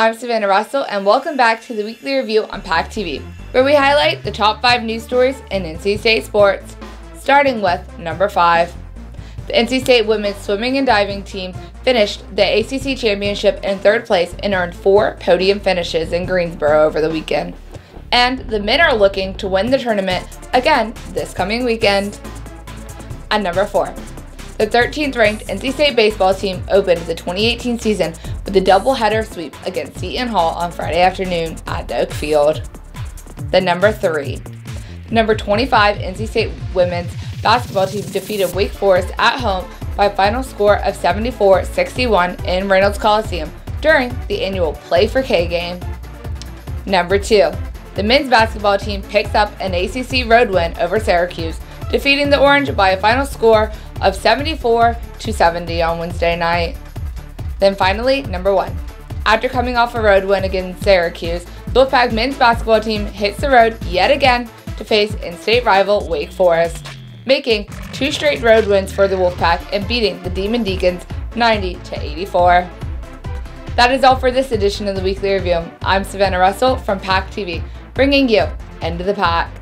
I'm Savannah Russell, and welcome back to the weekly review on Pack TV, where we highlight the top 5 news stories in NC State sports, starting with number 5. The NC State women's swimming and diving team finished the ACC championship in 3rd place and earned 4 podium finishes in Greensboro over the weekend. And the men are looking to win the tournament again this coming weekend. At number 4. The 13th ranked NC State baseball team opened the 2018 season with a doubleheader sweep against Seton Hall on Friday afternoon at the Oak Field. The number 3. Number 25 NC State women's basketball team defeated Wake Forest at home by a final score of 74-61 in Reynolds Coliseum during the annual Play for K game. Number 2. The men's basketball team picks up an ACC road win over Syracuse, defeating the Orange by a final score of 74-70 on Wednesday night. Then finally, number 1. After coming off a road win against Syracuse, the Wolfpack men's basketball team hits the road yet again to face in-state rival Wake Forest, making 2 straight road wins for the Wolfpack and beating the Demon Deacons 90-84. That is all for this edition of the Weekly Review. I'm Savannah Russell from Pack TV, bringing you into the pack.